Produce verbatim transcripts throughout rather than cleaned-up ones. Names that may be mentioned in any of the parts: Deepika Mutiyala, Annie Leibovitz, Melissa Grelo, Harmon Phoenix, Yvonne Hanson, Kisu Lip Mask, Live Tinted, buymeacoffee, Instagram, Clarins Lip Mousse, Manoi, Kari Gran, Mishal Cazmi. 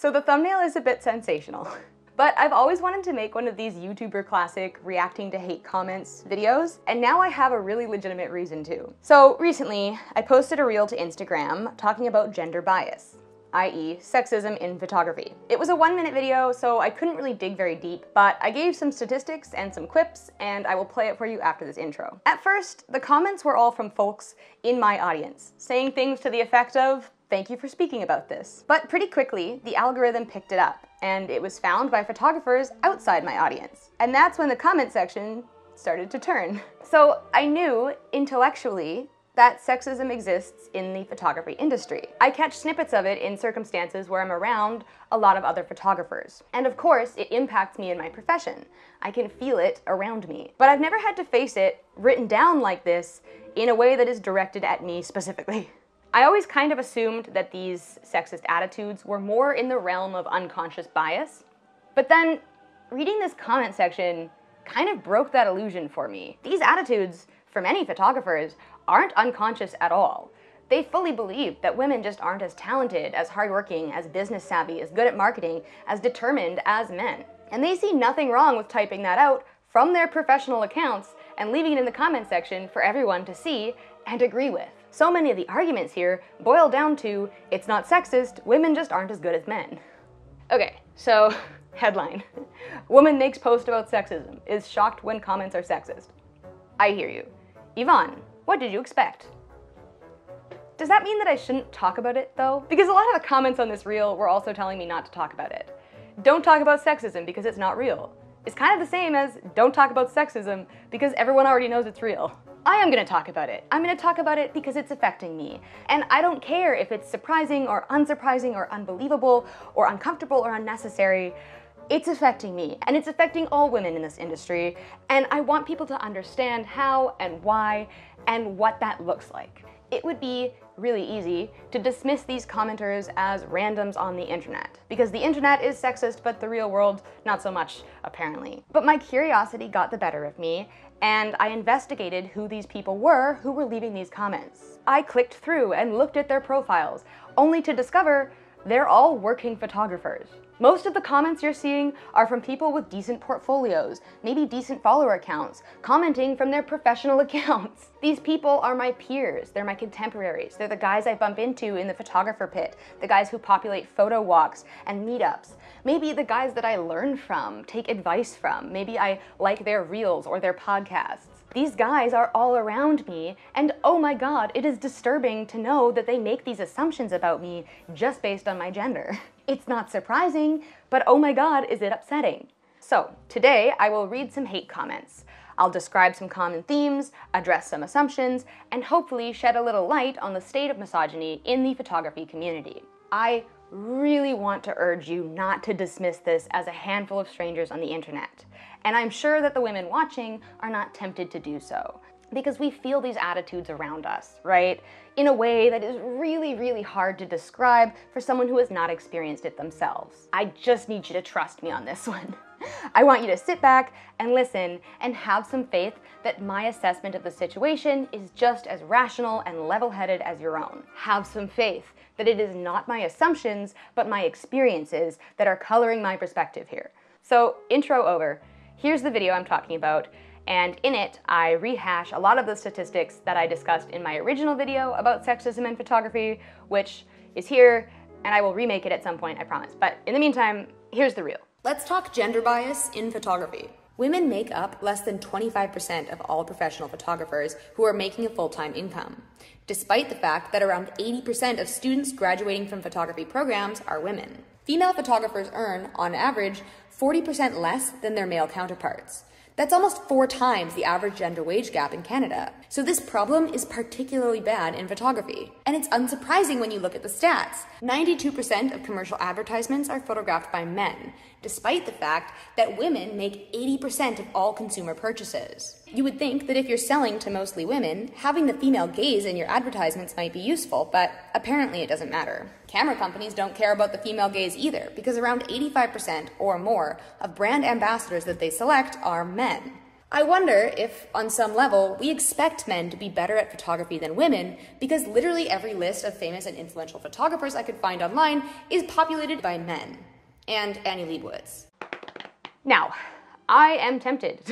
So the thumbnail is a bit sensational, but I've always wanted to make one of these YouTuber classic reacting to hate comments videos, and now I have a really legitimate reason to. So recently, I posted a reel to Instagram talking about gender bias, that is sexism in photography. It was a one minute video, so I couldn't really dig very deep, but I gave some statistics and some quips, and I will play it for you after this intro. At first, the comments were all from folks in my audience, saying things to the effect of, "Thank you for speaking about this." But pretty quickly, the algorithm picked it up, and it was found by photographers outside my audience. And that's when the comment section started to turn. So I knew intellectually that sexism exists in the photography industry. I catch snippets of it in circumstances where I'm around a lot of other photographers. And of course, it impacts me in my profession. I can feel it around me. But I've never had to face it written down like this in a way that is directed at me specifically. I always kind of assumed that these sexist attitudes were more in the realm of unconscious bias. But then reading this comment section kind of broke that illusion for me. These attitudes, for many photographers, aren't unconscious at all. They fully believe that women just aren't as talented, as hardworking, as business savvy, as good at marketing, as determined as men. And they see nothing wrong with typing that out from their professional accounts and leaving it in the comment section for everyone to see and agree with. So many of the arguments here boil down to, it's not sexist, women just aren't as good as men. Okay, so headline. Woman makes post about sexism, is shocked when comments are sexist. I hear you. Yvonne, what did you expect? Does that mean that I shouldn't talk about it though? Because a lot of the comments on this reel were also telling me not to talk about it. Don't talk about sexism because it's not real. It's kind of the same as don't talk about sexism because everyone already knows it's real. I am gonna talk about it. I'm gonna talk about it because it's affecting me. And I don't care if it's surprising or unsurprising or unbelievable or uncomfortable or unnecessary. It's affecting me, and it's affecting all women in this industry, and I want people to understand how and why and what that looks like. It would be really easy to dismiss these commenters as randoms on the internet, because the internet is sexist, but the real world, not so much, apparently. But my curiosity got the better of me, and I investigated who these people were who were leaving these comments. I clicked through and looked at their profiles, only to discover they're all working photographers. Most of the comments you're seeing are from people with decent portfolios, maybe decent follower accounts, commenting from their professional accounts. These people are my peers, they're my contemporaries, they're the guys I bump into in the photographer pit, the guys who populate photo walks and meetups, maybe the guys that I learn from, take advice from, maybe I like their reels or their podcasts. These guys are all around me, and oh my god, it is disturbing to know that they make these assumptions about me just based on my gender. It's not surprising, but oh my god, is it upsetting. So today I will read some hate comments. I'll describe some common themes, address some assumptions, and hopefully shed a little light on the state of misogyny in the photography community. I really want to urge you not to dismiss this as a handful of strangers on the internet. And I'm sure that the women watching are not tempted to do so, because we feel these attitudes around us, right? In a way that is really, really hard to describe for someone who has not experienced it themselves. I just need you to trust me on this one. I want you to sit back and listen and have some faith that my assessment of the situation is just as rational and level-headed as your own. Have some faith that it is not my assumptions, but my experiences that are coloring my perspective here. So, intro over. Here's the video I'm talking about. And in it, I rehash a lot of the statistics that I discussed in my original video about sexism in photography, which is here, and I will remake it at some point, I promise. But in the meantime, here's the reel. Let's talk gender bias in photography. Women make up less than twenty-five percent of all professional photographers who are making a full-time income, despite the fact that around eighty percent of students graduating from photography programs are women. Female photographers earn, on average, forty percent less than their male counterparts. That's almost four times the average gender wage gap in Canada. So this problem is particularly bad in photography. And it's unsurprising when you look at the stats. ninety-two percent of commercial advertisements are photographed by men, despite the fact that women make eighty percent of all consumer purchases. You would think that if you're selling to mostly women, having the female gaze in your advertisements might be useful, but apparently it doesn't matter. Camera companies don't care about the female gaze either, because around eighty-five percent or more of brand ambassadors that they select are men. I wonder if, on some level, we expect men to be better at photography than women, because literally every list of famous and influential photographers I could find online is populated by men. And Annie Leibovitz. Now, I am tempted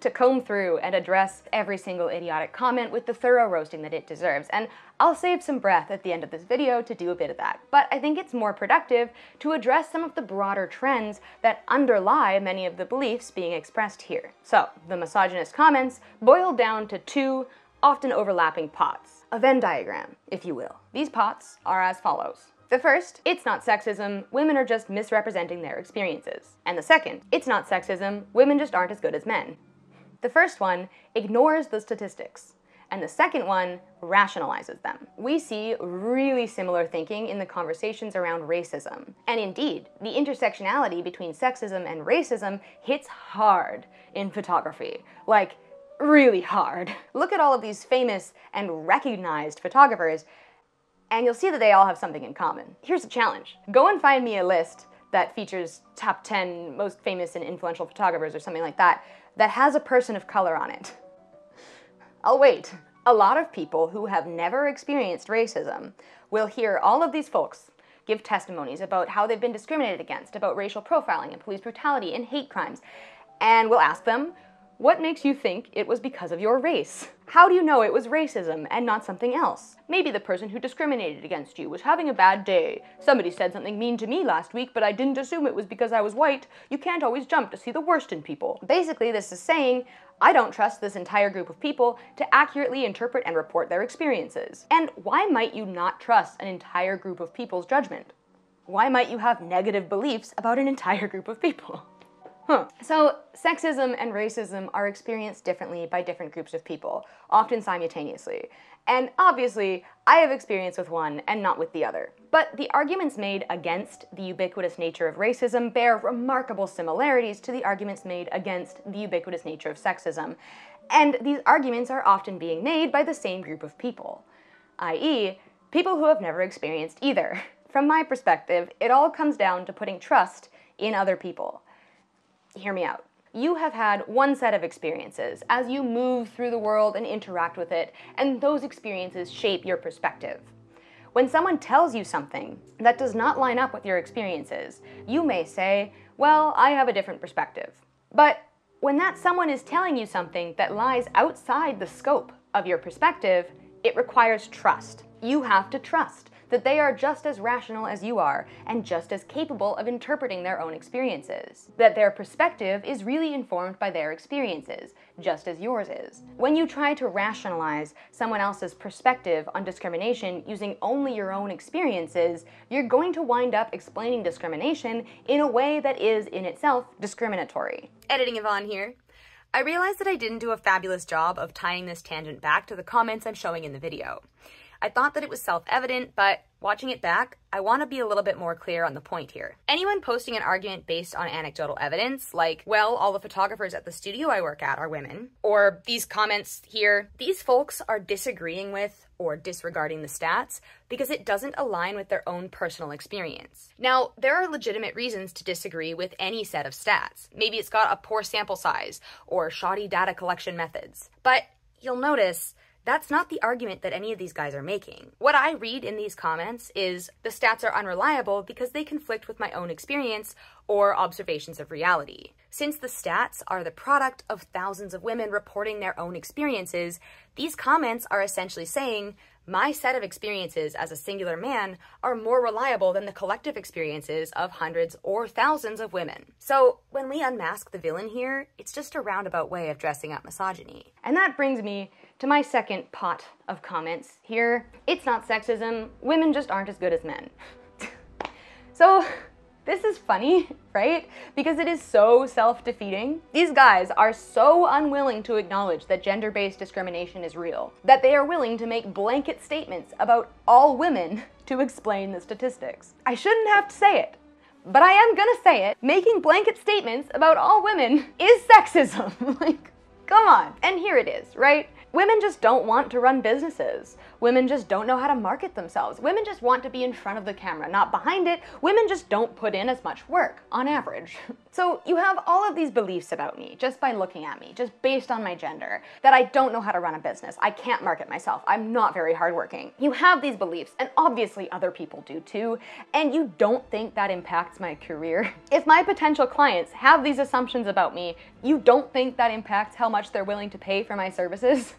to comb through and address every single idiotic comment with the thorough roasting that it deserves, and I'll save some breath at the end of this video to do a bit of that. But I think it's more productive to address some of the broader trends that underlie many of the beliefs being expressed here. So, the misogynist comments boiled down to two often overlapping pots. A Venn diagram, if you will. These pots are as follows. The first, it's not sexism, women are just misrepresenting their experiences. And the second, it's not sexism, women just aren't as good as men. The first one ignores the statistics, and the second one rationalizes them. We see really similar thinking in the conversations around racism. And indeed, the intersectionality between sexism and racism hits hard in photography. Like, really hard. Look at all of these famous and recognized photographers, and you'll see that they all have something in common. Here's a challenge. Go and find me a list that features top ten most famous and influential photographers or something like that, that has a person of color on it. I'll wait. A lot of people who have never experienced racism will hear all of these folks give testimonies about how they've been discriminated against, about racial profiling and police brutality and hate crimes, and we'll ask them, what makes you think it was because of your race? How do you know it was racism and not something else? Maybe the person who discriminated against you was having a bad day. Somebody said something mean to me last week, but I didn't assume it was because I was white. You can't always jump to see the worst in people. Basically, this is saying, I don't trust this entire group of people to accurately interpret and report their experiences. And why might you not trust an entire group of people's judgment? Why might you have negative beliefs about an entire group of people? Huh. So, sexism and racism are experienced differently by different groups of people, often simultaneously. And obviously, I have experience with one and not with the other. But the arguments made against the ubiquitous nature of racism bear remarkable similarities to the arguments made against the ubiquitous nature of sexism. And these arguments are often being made by the same group of people, that is, people who have never experienced either. From my perspective, it all comes down to putting trust in other people. Hear me out. You have had one set of experiences as you move through the world and interact with it, and those experiences shape your perspective. When someone tells you something that does not line up with your experiences, you may say, well, I have a different perspective. But when that someone is telling you something that lies outside the scope of your perspective, it requires trust. You have to trust that they are just as rational as you are, and just as capable of interpreting their own experiences. That their perspective is really informed by their experiences, just as yours is. When you try to rationalize someone else's perspective on discrimination using only your own experiences, you're going to wind up explaining discrimination in a way that is, in itself, discriminatory. Editing Yvonne here. I realized that I didn't do a fabulous job of tying this tangent back to the comments I'm showing in the video. I thought that it was self-evident, but watching it back, I want to be a little bit more clear on the point here. Anyone posting an argument based on anecdotal evidence, like, well, all the photographers at the studio I work at are women, or these comments here, these folks are disagreeing with or disregarding the stats because it doesn't align with their own personal experience. Now, there are legitimate reasons to disagree with any set of stats. Maybe it's got a poor sample size or shoddy data collection methods, but you'll notice that's not the argument that any of these guys are making. What I read in these comments is the stats are unreliable because they conflict with my own experience or observations of reality. Since the stats are the product of thousands of women reporting their own experiences, these comments are essentially saying, my set of experiences as a singular man are more reliable than the collective experiences of hundreds or thousands of women. So when we unmask the villain here, it's just a roundabout way of dressing up misogyny. And that brings me to my second pot of comments here. It's not sexism, women just aren't as good as men. So this is funny, right? Because it is so self-defeating. These guys are so unwilling to acknowledge that gender-based discrimination is real, that they are willing to make blanket statements about all women to explain the statistics. I shouldn't have to say it, but I am gonna say it. Making blanket statements about all women is sexism. Like, come on. And here it is, right? Women just don't want to run businesses. Women just don't know how to market themselves. Women just want to be in front of the camera, not behind it. Women just don't put in as much work, on average. So you have all of these beliefs about me, just by looking at me, just based on my gender, that I don't know how to run a business, I can't market myself, I'm not very hardworking. You have these beliefs, and obviously other people do too, and you don't think that impacts my career. If my potential clients have these assumptions about me, you don't think that impacts how much they're willing to pay for my services?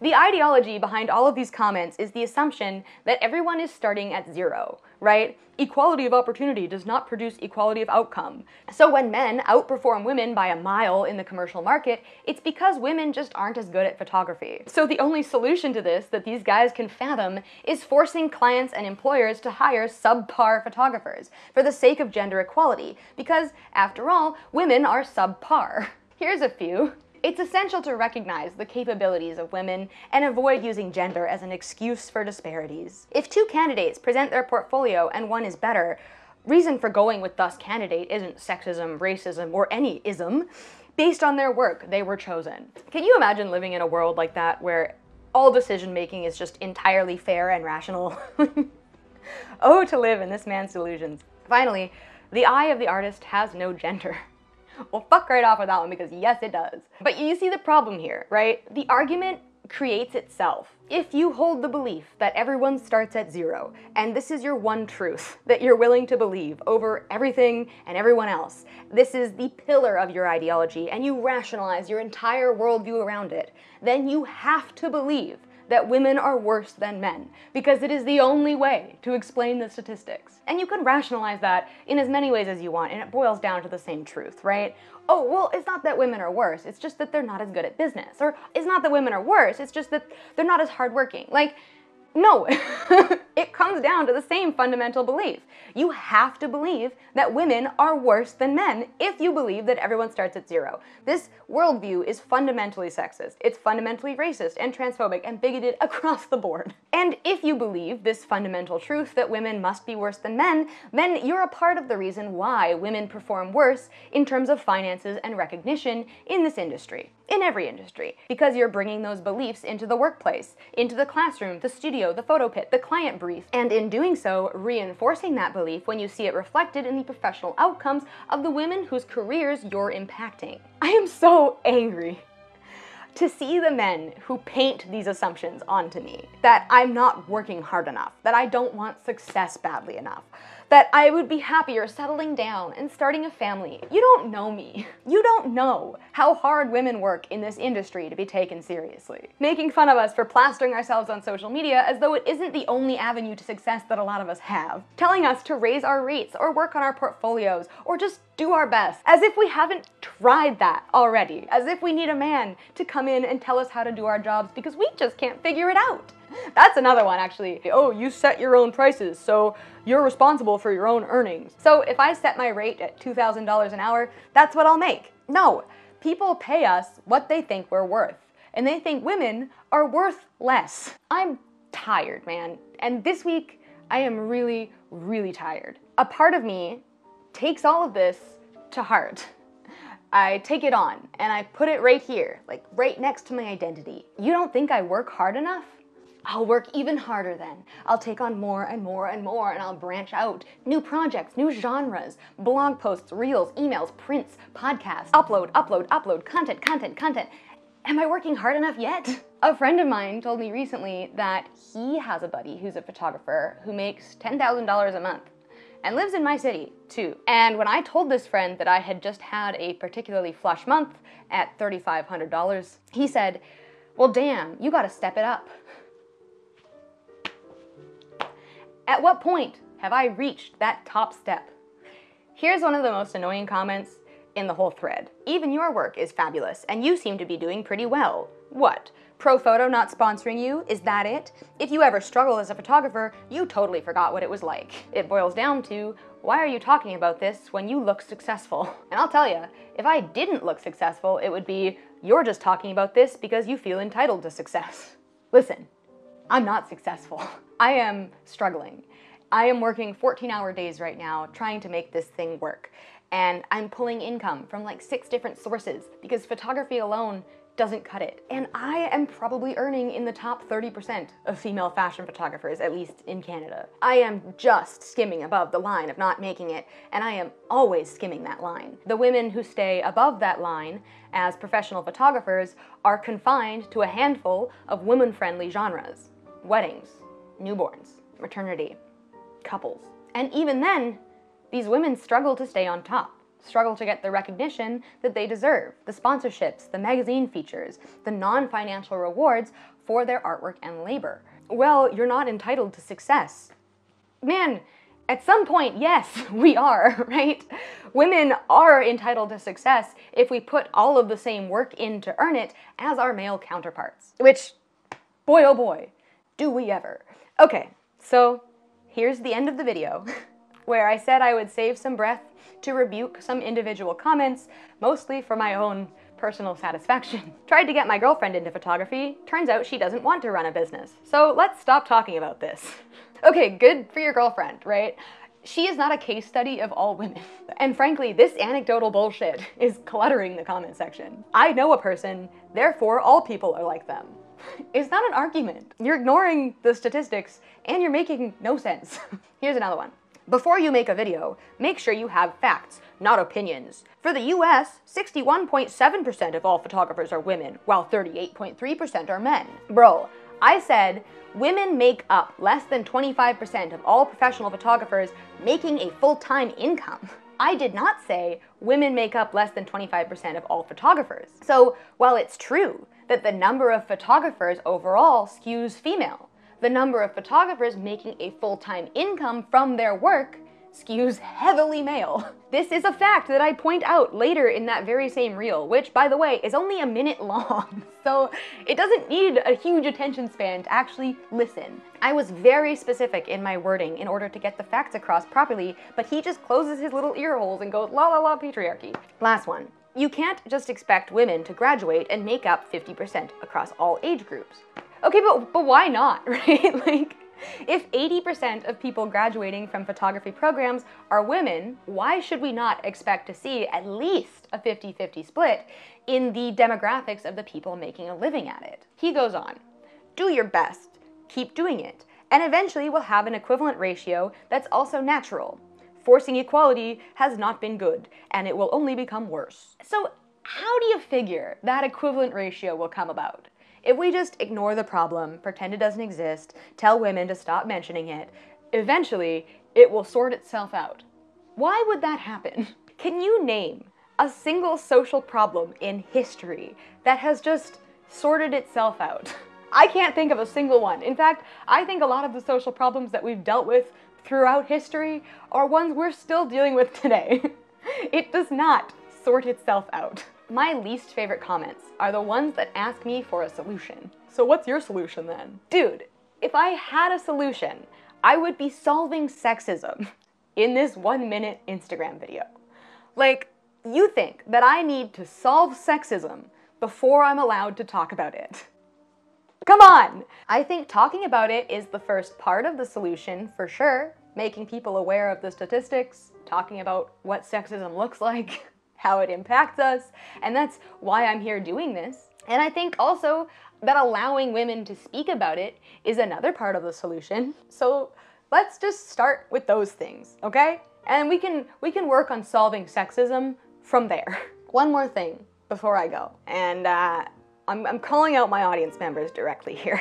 The ideology behind all of these comments is the assumption that everyone is starting at zero, right? Equality of opportunity does not produce equality of outcome. So when men outperform women by a mile in the commercial market, it's because women just aren't as good at photography. So the only solution to this that these guys can fathom is forcing clients and employers to hire subpar photographers for the sake of gender equality, because after all, women are subpar. Here's a few. It's essential to recognize the capabilities of women and avoid using gender as an excuse for disparities. If two candidates present their portfolio and one is better, reason for going with thus candidate isn't sexism, racism, or any ism. Based on their work, they were chosen. Can you imagine living in a world like that where all decision-making is just entirely fair and rational? Oh, to live in this man's delusions. Finally, the eye of the artist has no gender. Well, fuck right off with that one, because yes, it does. But you see the problem here, right? The argument creates itself. If you hold the belief that everyone starts at zero, and this is your one truth that you're willing to believe over everything and everyone else, this is the pillar of your ideology, and you rationalize your entire worldview around it, then you have to believe that women are worse than men, because it is the only way to explain the statistics. And you can rationalize that in as many ways as you want, and it boils down to the same truth, right? Oh, well, it's not that women are worse, it's just that they're not as good at business. Or it's not that women are worse, it's just that they're not as hardworking. Like, no, it comes down to the same fundamental belief. You have to believe that women are worse than men if you believe that everyone starts at zero. This worldview is fundamentally sexist. It's fundamentally racist and transphobic and bigoted across the board. And if you believe this fundamental truth that women must be worse than men, then you're a part of the reason why women perform worse in terms of finances and recognition in this industry. In every industry, because you're bringing those beliefs into the workplace, into the classroom, the studio, the photo pit, the client brief, and in doing so, reinforcing that belief when you see it reflected in the professional outcomes of the women whose careers you're impacting. I am so angry to see the men who paint these assumptions onto me, that I'm not working hard enough, that I don't want success badly enough, that I would be happier settling down and starting a family. You don't know me. You don't know how hard women work in this industry to be taken seriously. Making fun of us for plastering ourselves on social media as though it isn't the only avenue to success that a lot of us have. Telling us to raise our rates or work on our portfolios or just do our best, as if we haven't tried that already, as if we need a man to come in and tell us how to do our jobs because we just can't figure it out. That's another one, actually. Oh, you set your own prices, so you're responsible for your own earnings. So if I set my rate at two thousand dollars an hour, that's what I'll make. No, people pay us what they think we're worth, and they think women are worth less. I'm tired, man. And this week, I am really, really tired. A part of me takes all of this to heart. I take it on, and I put it right here, like right next to my identity. You don't think I work hard enough? I'll work even harder then. I'll take on more and more and more, and I'll branch out. New projects, new genres, blog posts, reels, emails, prints, podcasts, upload, upload, upload, content, content, content. Am I working hard enough yet? A friend of mine told me recently that he has a buddy who's a photographer who makes ten thousand dollars a month and lives in my city too. And when I told this friend that I had just had a particularly flush month at three thousand five hundred dollars, he said, well, damn, you gotta step it up. At what point have I reached that top step? Here's one of the most annoying comments in the whole thread. Even your work is fabulous, and you seem to be doing pretty well. What? Pro Photo not sponsoring you? Is that it? If you ever struggle as a photographer, you totally forgot what it was like. It boils down to, why are you talking about this when you look successful? And I'll tell you, if I didn't look successful, it would be, you're just talking about this because you feel entitled to success. Listen, I'm not successful. I am struggling. I am working fourteen hour days right now trying to make this thing work. And I'm pulling income from like six different sources because photography alone doesn't cut it. And I am probably earning in the top thirty percent of female fashion photographers, at least in Canada. I am just skimming above the line of not making it, and I am always skimming that line. The women who stay above that line as professional photographers are confined to a handful of women-friendly genres. Weddings, newborns, maternity, couples. And even then, these women struggle to stay on top. Struggle to get the recognition that they deserve, the sponsorships, the magazine features, the non-financial rewards for their artwork and labor. Well, you're not entitled to success. Man, at some point, yes, we are, right? Women are entitled to success if we put all of the same work in to earn it as our male counterparts, which, boy oh boy, do we ever. Okay, so here's the end of the video, where I said I would save some breath to rebuke some individual comments, mostly for my own personal satisfaction. Tried to get my girlfriend into photography. Turns out she doesn't want to run a business. So let's stop talking about this. Okay, good for your girlfriend, right? She is not a case study of all women. And frankly, this anecdotal bullshit is cluttering the comment section. I know a person, therefore all people are like them. It's not an argument. You're ignoring the statistics and you're making no sense. Here's another one. Before you make a video, make sure you have facts, not opinions. For the U S, sixty-one point seven percent of all photographers are women, while thirty-eight point three percent are men. Bro, I said women make up less than twenty-five percent of all professional photographers making a full-time income. I did not say women make up less than twenty-five percent of all photographers. So while it's true that the number of photographers overall skews female, the number of photographers making a full-time income from their work skews heavily male. This is a fact that I point out later in that very same reel, which, by the way, is only a minute long, so it doesn't need a huge attention span to actually listen. I was very specific in my wording in order to get the facts across properly, but he just closes his little ear holes and goes, la la la patriarchy. Last one. You can't just expect women to graduate and make up fifty percent across all age groups. Okay, but, but why not, right? Like, if eighty percent of people graduating from photography programs are women, why should we not expect to see at least a fifty fifty split in the demographics of the people making a living at it? He goes on, do your best, keep doing it, and eventually we'll have an equivalent ratio that's also natural. Forcing equality has not been good, and it will only become worse. So how do you figure that equivalent ratio will come about? If we just ignore the problem, pretend it doesn't exist, tell women to stop mentioning it, eventually it will sort itself out. Why would that happen? Can you name a single social problem in history that has just sorted itself out? I can't think of a single one. In fact, I think a lot of the social problems that we've dealt with throughout history are ones we're still dealing with today. It does not sort itself out. My least favorite comments are the ones that ask me for a solution. So what's your solution then? Dude, if I had a solution, I would be solving sexism in this one minute Instagram video. Like, you think that I need to solve sexism before I'm allowed to talk about it? Come on! I think talking about it is the first part of the solution for sure. Making people aware of the statistics, talking about what sexism looks like, how it impacts us, and that's why I'm here doing this. And I think also that allowing women to speak about it is another part of the solution. So let's just start with those things, okay? And we can, we can work on solving sexism from there. One more thing before I go, and uh, I'm, I'm calling out my audience members directly here,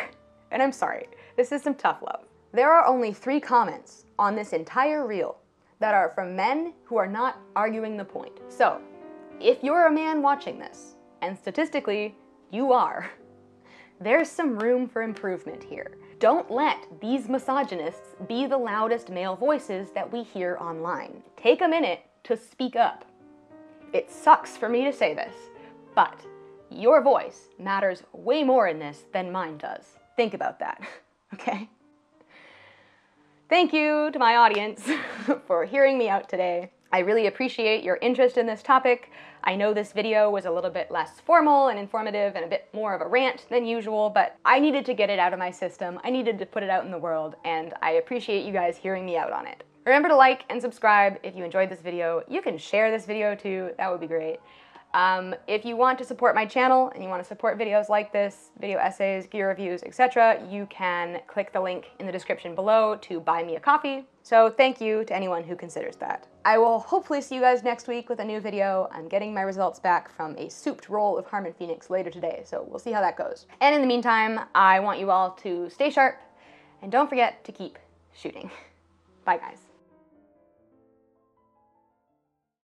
and I'm sorry, this is some tough love. There are only three comments on this entire reel that are from men who are not arguing the point. So, if you're a man watching this, and statistically, you are, there's some room for improvement here. Don't let these misogynists be the loudest male voices that we hear online. Take a minute to speak up. It sucks for me to say this, but your voice matters way more in this than mine does. Think about that, okay? Thank you to my audience for hearing me out today. I really appreciate your interest in this topic. I know this video was a little bit less formal and informative and a bit more of a rant than usual, but I needed to get it out of my system. I needed to put it out in the world, and I appreciate you guys hearing me out on it. Remember to like and subscribe if you enjoyed this video. You can share this video too, that would be great. Um, if you want to support my channel and you want to support videos like this, video essays, gear reviews, et cetera, you can click the link in the description below to buy me a coffee. So thank you to anyone who considers that. I will hopefully see you guys next week with a new video. I'm getting my results back from a souped roll of Harmon Phoenix later today, so we'll see how that goes. And in the meantime, I want you all to stay sharp and don't forget to keep shooting. Bye guys.